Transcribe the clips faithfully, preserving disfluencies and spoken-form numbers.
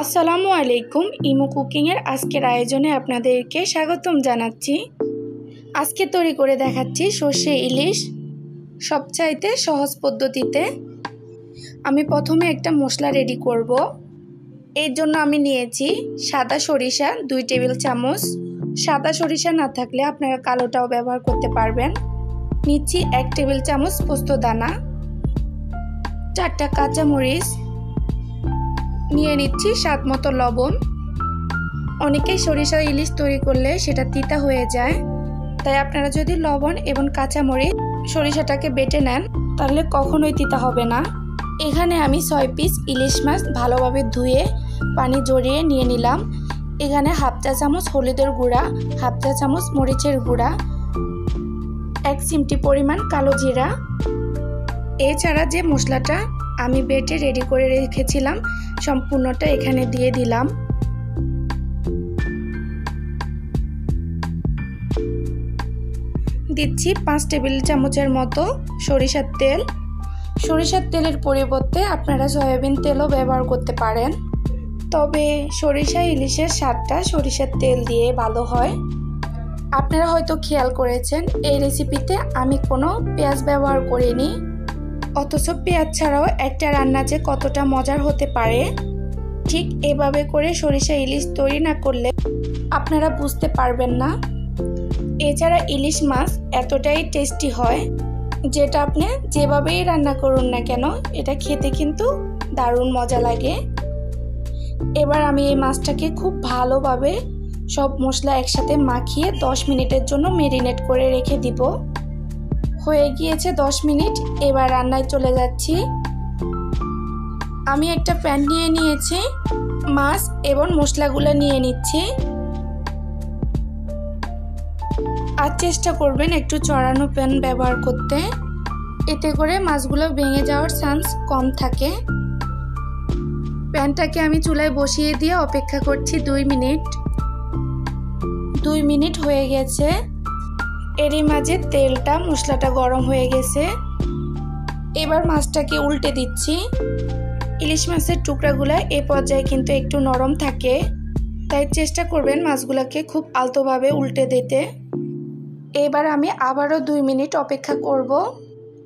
আসসালামু আলাইকুম। ইমো কুকিংয়ের আজকের আয়োজনে আপনাদেরকে স্বাগতম জানাচ্ছি। আজকে তৈরি করে দেখাচ্ছি সর্ষে ইলিশ সবচাইতে সহজ পদ্ধতিতে। আমি প্রথমে একটা মশলা রেডি করব। এর জন্য আমি নিয়েছি সাদা সরিষা দুই টেবিল চামচ। সাদা সরিষা না থাকলে আপনারা কালোটাও ব্যবহার করতে পারবেন। নিচ্ছি এক টেবিল চামচ পোস্ত দানা, চারটা কাঁচামরিচ, নিয়ে নিচ্ছি স্বাদ মতো লবণ। অনেকেই সরিষা ইলিশ তৈরি করলে সেটা তিতা হয়ে যায়, তাই আপনারা যদি লবণ এবং কাঁচামরিচ সরিষাটাকে বেটে নেন তাহলে কখনোই তিতা হবে না। এখানে আমি ছয় পিস ইলিশ মাছ ভালোভাবে ধুয়ে পানি জড়িয়ে নিয়ে নিলাম। এখানে হাফ চা চামচ হলুদের গুঁড়া, হাফ চা চামচ মরিচের গুঁড়া, এক চিমটি পরিমাণ কালো জিরা। এছাড়া যে মশলাটা আমি বেটে রেডি করে রেখেছিলাম সম্পূর্ণটা এখানে দিয়ে দিলাম। দিচ্ছি পাঁচ টেবিল চামচের মতো সরিষার তেল। সরিষার তেলের পরিবর্তে আপনারা সয়াবিন তেলও ব্যবহার করতে পারেন, তবে সরিষা ইলিশের স্বাদটা সরিষার তেল দিয়ে ভালো হয়। আপনারা হয়তো খেয়াল করেছেন এই রেসিপিতে আমি কোনো পেঁয়াজ ব্যবহার করিনি, অথচ পেঁয়াজ ছাড়াও একটা রান্না যে কতটা মজার হতে পারে, ঠিক এভাবে করে সরিষা ইলিশ তৈরি না করলে আপনারা বুঝতে পারবেন না। এছাড়া ইলিশ মাছ এতটাই টেস্টি হয়, যেটা আপনি যেভাবেই রান্না করুন না কেন এটা খেতে কিন্তু দারুণ মজা লাগে। এবার আমি এই মাছটাকে খুব ভালোভাবে সব মশলা একসাথে মাখিয়ে দশ মিনিটের জন্য মেরিনেট করে রেখে দিব। হয়ে গিয়েছে দশ মিনিট। এবার রান্নায় চলে যাচ্ছি। আমি একটা প্যান নিয়ে নিয়েছি, মাছ এবং মশলাগুলো নিয়ে নিচ্ছি। আর চেষ্টা করবেন একটু চড়ানো প্যান ব্যবহার করতে, এতে করে মাছগুলো ভেঙে যাওয়ার চান্স কম থাকে। প্যানটাকে আমি চুলায় বসিয়ে দিয়ে অপেক্ষা করছি দুই মিনিট। দুই মিনিট হয়ে গেছে। এরই মাঝে তেলটা মশলাটা গরম হয়ে গেছে। এবার মাছটাকে উল্টে দিচ্ছি। ইলিশ মাছের টুকরাগুলো এ পর্যায়ে কিন্তু একটু নরম থাকে, তাই চেষ্টা করবেন মাছগুলোকে খুব আলতোভাবে উল্টে দিতে। এবার আমি আবারও দুই মিনিট অপেক্ষা করব,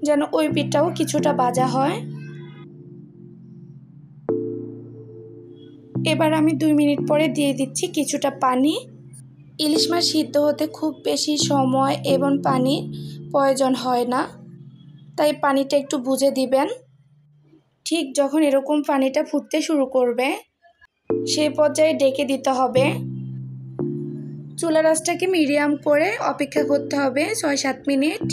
যেন ওই পিঠটাও কিছুটা ভাজা হয়। এবার আমি দুই মিনিট পরে দিয়ে দিচ্ছি কিছুটা পানি। ইলিশ মাছ সিদ্ধ হতে খুব বেশি সময় এবং পানির প্রয়োজন হয় না, তাই পানিটা একটু বুঝে দিবেন। ঠিক যখন এরকম পানিটা ফুটতে শুরু করবে সেই পর্যায়ে ডেকে দিতে হবে। চুলা আঁচটাকে মিডিয়াম করে অপেক্ষা করতে হবে ছয় সাত মিনিট।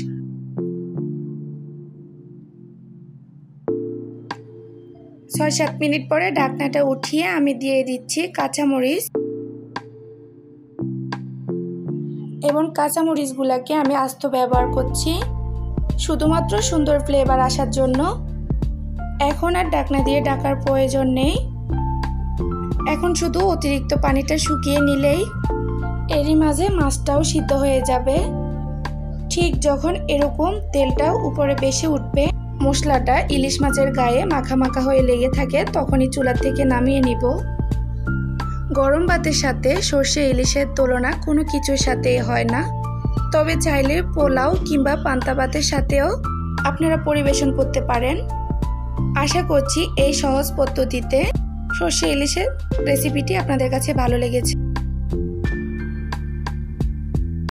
ছয় সাত মিনিট পরে ঢাকনাটা উঠিয়ে আমি দিয়ে দিচ্ছি কাঁচামরিচ, এবং কাঁচামরিচগুলোকে আমি আস্ত ব্যবহার করছি শুধুমাত্র সুন্দর ফ্লেভার আসার জন্য। এখন আর ঢাকনা দিয়ে ঢাকার প্রয়োজন নেই, এখন শুধু অতিরিক্ত পানিটা শুকিয়ে নিলেই এরই মাঝে মাছটাও সিদ্ধ হয়ে যাবে। ঠিক যখন এরকম তেলটা উপরে বেশি উঠবে, মশলাটা ইলিশ মাছের গায়ে মাখা মাখা হয়ে লেগে থাকে, তখনই চুলা থেকে নামিয়ে নিব। গরম ভাতের সাথে সর্ষে ইলিশের তুলনা কোনো কিছুর সাথেই হয় না, তবে চাইলে পোলাও কিংবা পান্তা ভাতের সাথেও আপনারা পরিবেশন করতে পারেন। আশা করছি এই সহজ পদ্ধতিতে সর্ষে ইলিশের রেসিপিটি আপনাদের কাছে ভালো লেগেছে।